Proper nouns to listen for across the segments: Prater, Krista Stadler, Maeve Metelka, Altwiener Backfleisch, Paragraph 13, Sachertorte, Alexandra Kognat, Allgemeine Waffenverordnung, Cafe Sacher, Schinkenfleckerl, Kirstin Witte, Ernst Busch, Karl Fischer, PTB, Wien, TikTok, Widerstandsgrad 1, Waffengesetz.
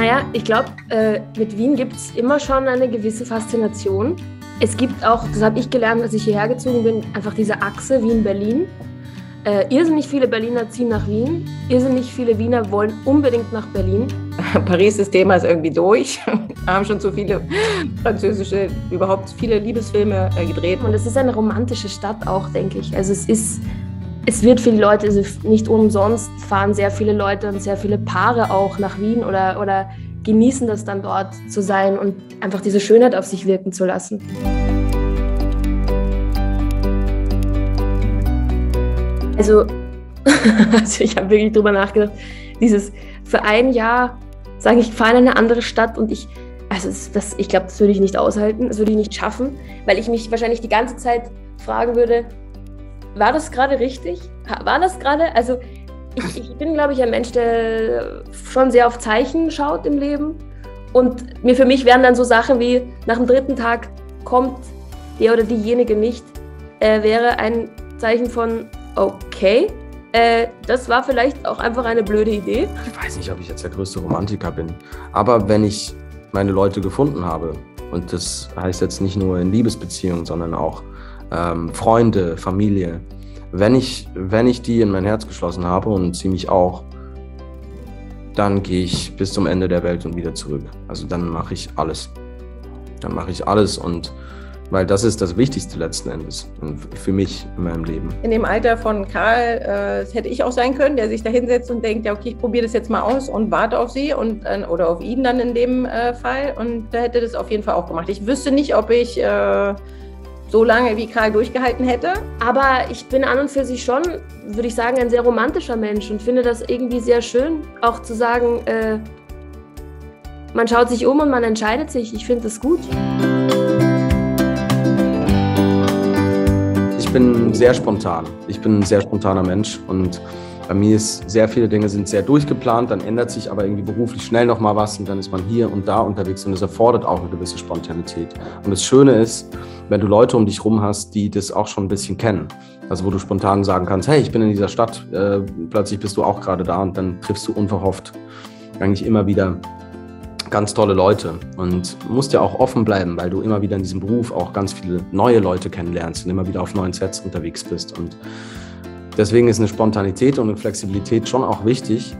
Naja, ich glaube, mit Wien gibt es immer schon eine gewisse Faszination. Es gibt auch, das habe ich gelernt, als ich hierher gezogen bin, einfach diese Achse Wien-Berlin. Irrsinnig viele Berliner ziehen nach Wien, irrsinnig viele Wiener wollen unbedingt nach Berlin. Paris, das Thema ist irgendwie durch. Da haben schon zu viele französische, überhaupt viele Liebesfilme gedreht. Und es ist eine romantische Stadt auch, denke ich. Also es wird viele Leute, also nicht umsonst fahren sehr viele Leute und sehr viele Paare auch nach Wien oder genießen das dann dort zu sein und einfach diese Schönheit auf sich wirken zu lassen. Also ich habe wirklich drüber nachgedacht, dieses für ein Jahr sage ich, fahre in eine andere Stadt und ich glaube, das würde ich nicht aushalten, das würde ich nicht schaffen, weil ich mich wahrscheinlich die ganze Zeit fragen würde, war das gerade richtig? War das gerade, also ich bin, glaube ich, ein Mensch, der schon sehr auf Zeichen schaut im Leben und für mich wären dann so Sachen wie, nach dem 3. Tag kommt der oder diejenige nicht, wäre ein Zeichen von okay, das war vielleicht auch einfach eine blöde Idee. Ich weiß nicht, ob ich jetzt der größte Romantiker bin, aber wenn ich meine Leute gefunden habe, und das heißt jetzt nicht nur in Liebesbeziehungen, sondern auch Freunde, Familie, wenn ich die in mein Herz geschlossen habe und sie mich auch, dann gehe ich bis zum Ende der Welt und wieder zurück. Also dann mache ich alles. Dann mache ich alles und weil das ist das Wichtigste letzten Endes für mich in meinem Leben. In dem Alter von Karl hätte ich auch sein können, der sich da hinsetzt und denkt, ja okay, ich probiere das jetzt mal aus und warte auf sie und oder auf ihn dann in dem Fall. Und da hätte das auf jeden Fall auch gemacht. Ich wüsste nicht, ob ich so lange wie Karl durchgehalten hätte. Aber ich bin an und für sich schon, würde ich sagen, ein sehr romantischer Mensch und finde das irgendwie sehr schön, auch zu sagen, man schaut sich um und man entscheidet sich. Ich finde das gut. Ich bin ein sehr spontaner Mensch und bei mir ist sehr viele Dinge sind sehr durchgeplant, dann ändert sich aber irgendwie beruflich schnell noch mal was und dann ist man hier und da unterwegs und das erfordert auch eine gewisse Spontanität. Und das Schöne ist, wenn du Leute um dich rum hast, die das auch schon ein bisschen kennen, also wo du spontan sagen kannst, hey, ich bin in dieser Stadt, plötzlich bist du auch gerade da und dann triffst du unverhofft eigentlich immer wieder ganz tolle Leute und musst ja auch offen bleiben, weil du immer wieder in diesem Beruf auch ganz viele neue Leute kennenlernst und immer wieder auf neuen Sets unterwegs bist. Und deswegen ist eine Spontanität und eine Flexibilität schon auch wichtig,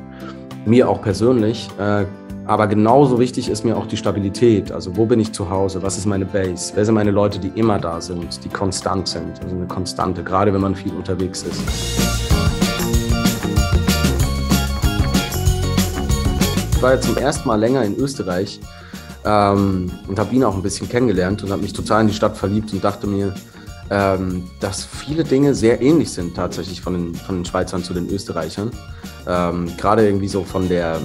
mir auch persönlich. Aber genauso wichtig ist mir auch die Stabilität. Also wo bin ich zu Hause? Was ist meine Base? Wer sind meine Leute, die immer da sind, die konstant sind? Also eine Konstante, gerade wenn man viel unterwegs ist. Ich war ja zum ersten Mal länger in Österreich und habe ihn auch ein bisschen kennengelernt und habe mich total in die Stadt verliebt und dachte mir, dass viele Dinge sehr ähnlich sind tatsächlich von den Schweizern zu den Österreichern. Gerade irgendwie so von der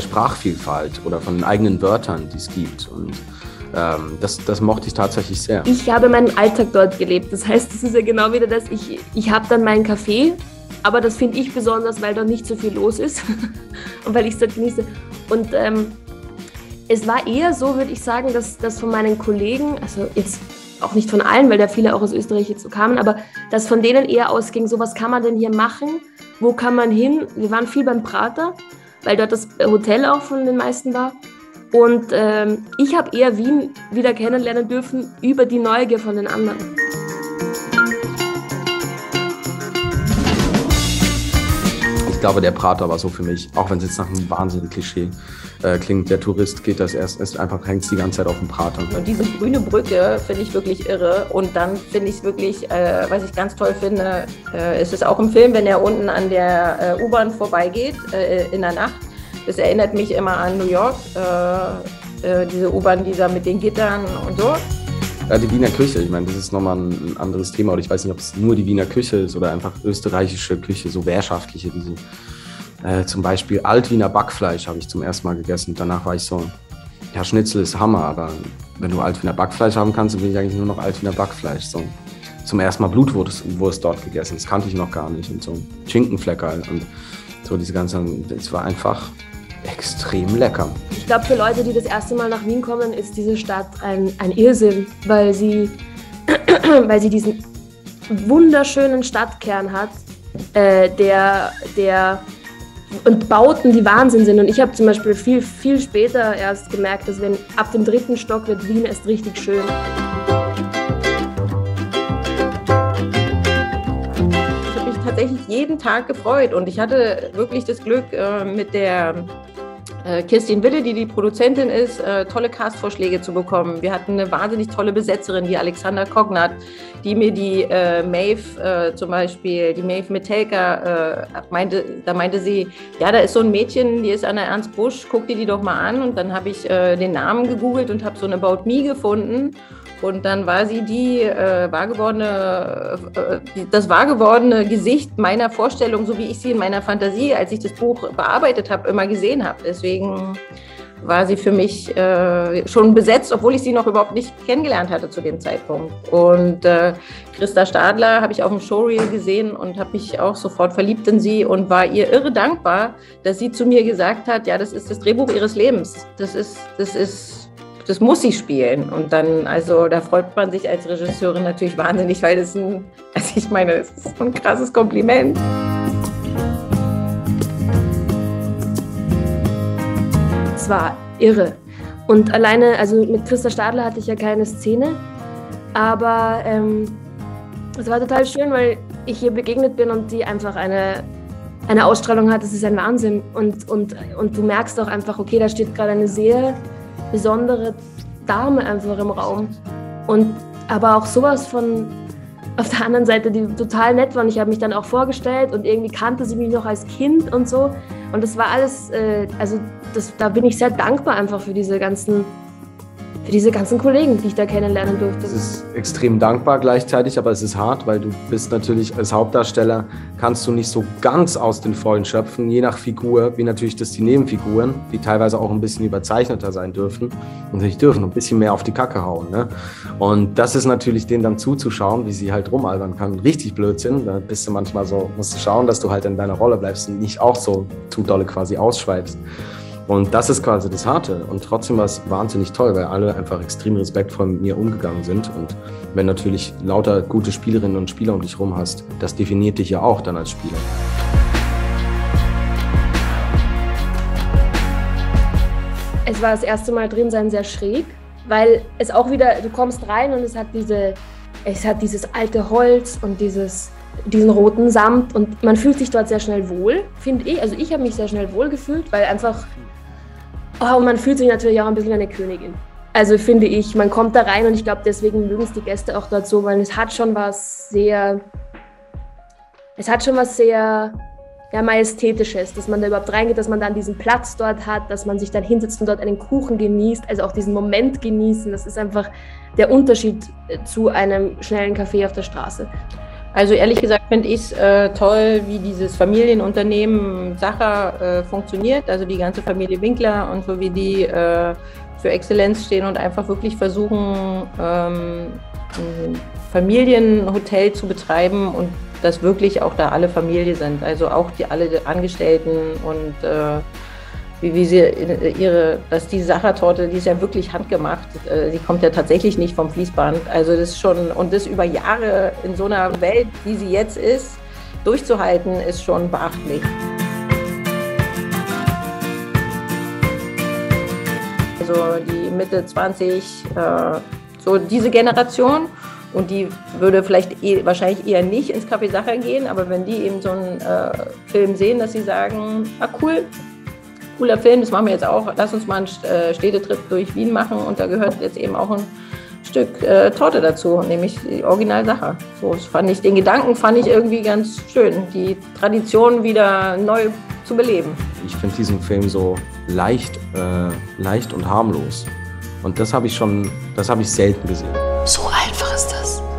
Sprachvielfalt oder von den eigenen Wörtern, die es gibt. Und das mochte ich tatsächlich sehr. Ich habe meinen Alltag dort gelebt. Das heißt, das ist ja genau wieder das, ich habe dann meinen Kaffee. Aber das finde ich besonders, weil da nicht so viel los ist und weil ich es dort genieße. Und es war eher so, würde ich sagen, dass das von meinen Kollegen, also jetzt auch nicht von allen, weil da viele auch aus Österreich jetzt so kamen, aber dass von denen eher ausging, so was kann man denn hier machen, wo kann man hin? Wir waren viel beim Prater, weil dort das Hotel auch von den meisten war. Und ich habe eher Wien wieder kennenlernen dürfen über die Neugier von den anderen. Ich glaube, der Prater war so für mich, auch wenn es jetzt nach einem wahnsinnigen Klischee klingt, der Tourist geht das erst einfach, hängt es die ganze Zeit auf dem Prater. Und diese grüne Brücke finde ich wirklich irre und dann finde ich es wirklich, was ich ganz toll finde, ist es auch im Film, wenn er unten an der U-Bahn vorbeigeht in der Nacht. Das erinnert mich immer an New York, diese U-Bahn, mit den Gittern und so. Ja, die Wiener Küche, ich meine, das ist nochmal ein anderes Thema. Oder ich weiß nicht, ob es nur die Wiener Küche ist oder einfach österreichische Küche, so währschaftliche. Diese, zum Beispiel Altwiener Backfleisch habe ich zum ersten Mal gegessen. Danach war ich so, ja, Schnitzel ist Hammer, aber wenn du Altwiener Backfleisch haben kannst, dann bin ich eigentlich nur noch Altwiener Backfleisch. So. Zum ersten Mal Blutwurst dort gegessen, das kannte ich noch gar nicht. Und so Schinkenfleckerl und so diese ganzen, es war einfach extrem lecker. Ich glaube, für Leute, die das erste Mal nach Wien kommen, ist diese Stadt ein Irrsinn, weil sie diesen wunderschönen Stadtkern hat, der und Bauten, die Wahnsinn sind. Und ich habe zum Beispiel viel, viel später erst gemerkt, dass wenn ab dem 3. Stock wird Wien erst richtig schön. Ich habe mich tatsächlich jeden Tag gefreut und ich hatte wirklich das Glück mit der Kirstin Witte, die Produzentin ist, tolle Castvorschläge zu bekommen. Wir hatten eine wahnsinnig tolle Besetzerin, die Alexandra Kognat, die mir die Maeve zum Beispiel, die Maeve Metelka, meinte sie, ja, da ist so ein Mädchen, die ist an der Ernst Busch, guck dir die doch mal an. Und dann habe ich den Namen gegoogelt und habe so ein About Me gefunden. Und dann war sie das wahrgewordene Gesicht meiner Vorstellung, so wie ich sie in meiner Fantasie, als ich das Buch bearbeitet habe, immer gesehen habe. Deswegen war sie für mich schon besetzt, obwohl ich sie noch überhaupt nicht kennengelernt hatte zu dem Zeitpunkt. Und Krista Stadler habe ich auf dem Showreel gesehen und habe mich auch sofort verliebt in sie und war ihr irre dankbar, dass sie zu mir gesagt hat, ja, das ist das Drehbuch ihres Lebens. Das muss sie spielen. Und dann, also da freut man sich als Regisseurin natürlich wahnsinnig, weil das es ist ein krasses Kompliment. Es war irre. Und alleine, also mit Krista Stadler hatte ich ja keine Szene, aber es war total schön, weil ich ihr begegnet bin und die einfach eine Ausstrahlung hat, das ist ein Wahnsinn. Und du merkst auch einfach, okay, da steht gerade eine sehr besondere Dame einfach im Raum. Und aber auch sowas von auf der anderen Seite, die total nett war. Und ich habe mich dann auch vorgestellt und irgendwie kannte sie mich noch als Kind und so. Und das war alles, da bin ich sehr dankbar einfach für diese ganzen Kollegen, die ich da kennenlernen durfte. Es ist extrem dankbar gleichzeitig, aber es ist hart, weil du bist natürlich als Hauptdarsteller, kannst du nicht so ganz aus den Vollen schöpfen, je nach Figur, wie natürlich das die Nebenfiguren, die teilweise auch ein bisschen überzeichneter sein dürfen und nicht dürfen, ein bisschen mehr auf die Kacke hauen. Ne? Und das ist natürlich denen dann zuzuschauen, wie sie halt rumalbern kann. Richtig Blödsinn, da bist du manchmal so, musst du schauen, dass du halt in deiner Rolle bleibst und nicht auch so zu dolle quasi ausschweifst. Und das ist quasi das Harte. Und trotzdem war es wahnsinnig toll, weil alle einfach extrem respektvoll mit mir umgegangen sind. Und wenn natürlich lauter gute Spielerinnen und Spieler um dich rum hast, das definiert dich ja auch dann als Spieler. Es war das erste Mal drin sein sehr schräg, weil es auch wieder, du kommst rein und es hat dieses alte Holz und diesen roten Samt und man fühlt sich dort sehr schnell wohl, finde ich. Also ich habe mich sehr schnell wohl gefühlt, weil einfach man fühlt sich natürlich auch ein bisschen wie eine Königin. Also finde ich, man kommt da rein und ich glaube, deswegen mögen es die Gäste auch dort so, weil es hat schon was sehr ja, Majestätisches, dass man da überhaupt reingeht, dass man dann diesen Platz dort hat, dass man sich dann hinsetzt und dort einen Kuchen genießt, also auch diesen Moment genießen. Das ist einfach der Unterschied zu einem schnellen Café auf der Straße. Also ehrlich gesagt finde ich es toll, wie dieses Familienunternehmen Sacher funktioniert, also die ganze Familie Winkler und so, wie die für Exzellenz stehen und einfach wirklich versuchen, ein Familienhotel zu betreiben und dass wirklich auch da alle Familie sind, also auch alle Angestellten und dass die Sachertorte, die ist ja wirklich handgemacht, die kommt ja tatsächlich nicht vom Fließband. Also das ist schon, und das über Jahre in so einer Welt, wie sie jetzt ist, durchzuhalten, ist schon beachtlich. Also die Mitte 20, so diese Generation. Und die würde wahrscheinlich eher nicht ins Cafe Sacher gehen, aber wenn die eben so einen Film sehen, dass sie sagen, ah cool, cooler Film, das machen wir jetzt auch, lass uns mal einen Städtetrip durch Wien machen und da gehört jetzt eben auch ein Stück Torte dazu, nämlich die Original Sacher. So, den Gedanken fand ich irgendwie ganz schön, die Tradition wieder neu zu beleben. Ich finde diesen Film so leicht und harmlos und das habe ich selten gesehen. So einfach ist das.